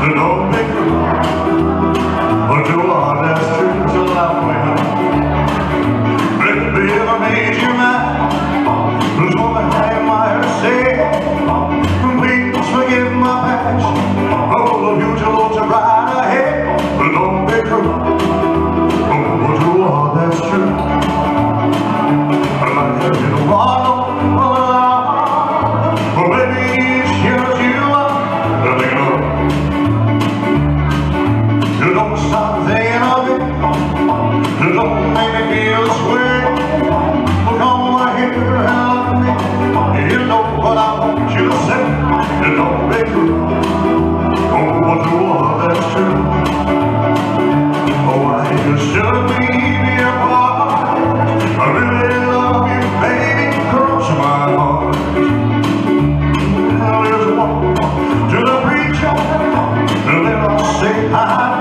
Don't make me until our destinies allow me. Baby, if I made you mad, there's one thing I might say. Please forgive my past. All of you to look to right ahead. Don't be cruel until our destinies. I might have been wrong, but maybe it's just you. Don't make me feel this way. Come right here and help me. You know what I want you to say. Don't be cruel. Oh, what a world that's true. Oh, I just shouldn't be apart. I really love you, baby. Cross my heart. Now there's one to the preacher. Then I'll say hi.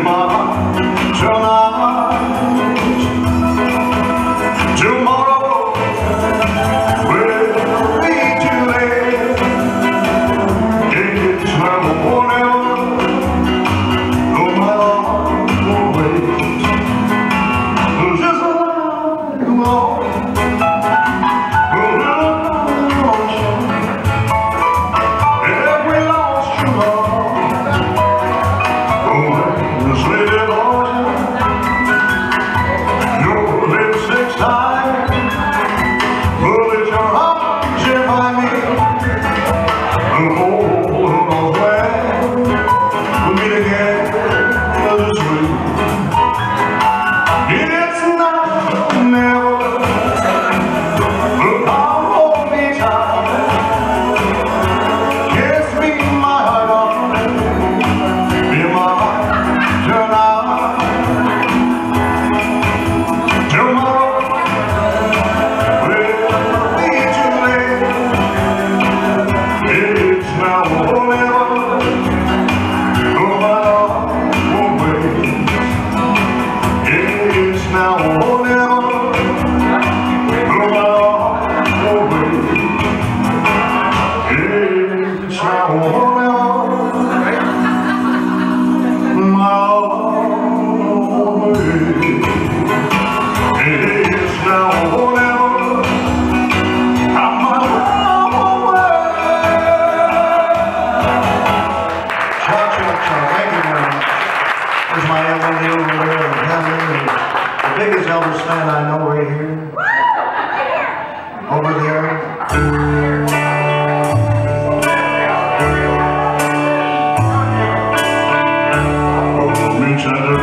Mom. my Elvis over there in Canada. The biggest Elvis fan I know right here. Woo! Over there. Over there.